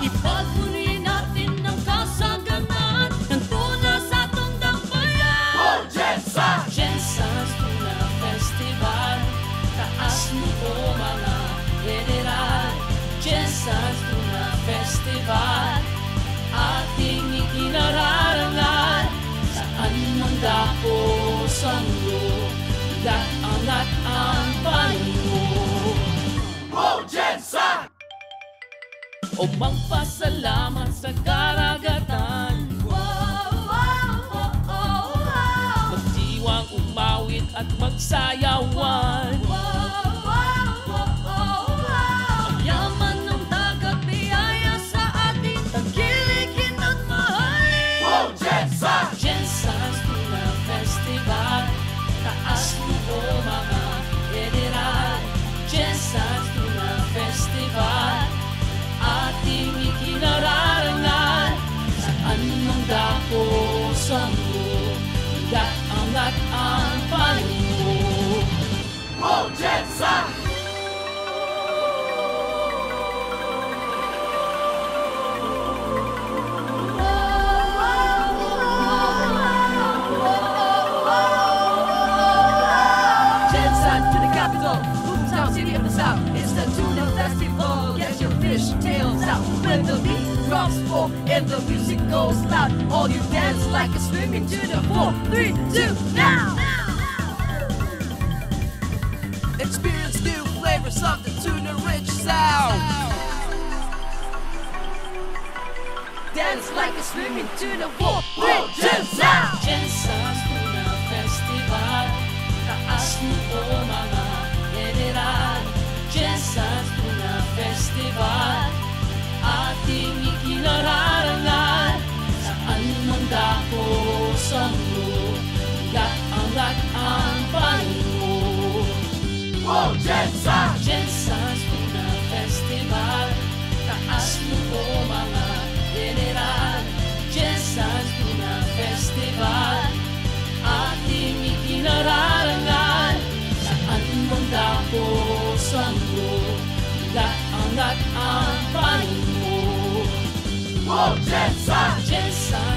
Ipagpuri natin ang kasaganaan ng tuna sa tunggang bayan. Oh, Gensan! Gensan's Tuna Festival. Taas mo po mga general. Gensan's Tuna Festival. Ating ikinararangal sa anumang dako sa mundo. Daanat ang panuno. Oh, Gensan! O magpasalamat sa karagatan. Magdiwang umawit at magsayawan. Ang yaman ng dagat, biyaya sa ating tagilikin at mahalin. Oh, Gensan! Gensan's Tuna Festival. Taas mo po mga general. Gensan's Tuna Festival. Ating ikinararangal sa anumang dako sa mundo, daangat ang palingo. Oh, Gensan! City of the South, it's the Tuna Festival. Get your fish tails out when the beat drops full and the music goes loud. All you dance like a swimming tuna. 4, 3, 2, now! Experience new flavors of the tuna-rich sound. Dance like a swimming tuna. 4, 3, 2, now! Gensan's Tuna Festival. Taas mo po mga general. Gensan's Tuna Festival. Ating ikinararangal sa anumang dako sa mundo. Daangat ang palingo. Oh, Gensan! Gensan's Tuna Festival. Taas mo po mga general. Gensan's Tuna Festival. Ating ikinararangal po sa mundo, daangat ang palingo. Oh, Gensan! Gensan!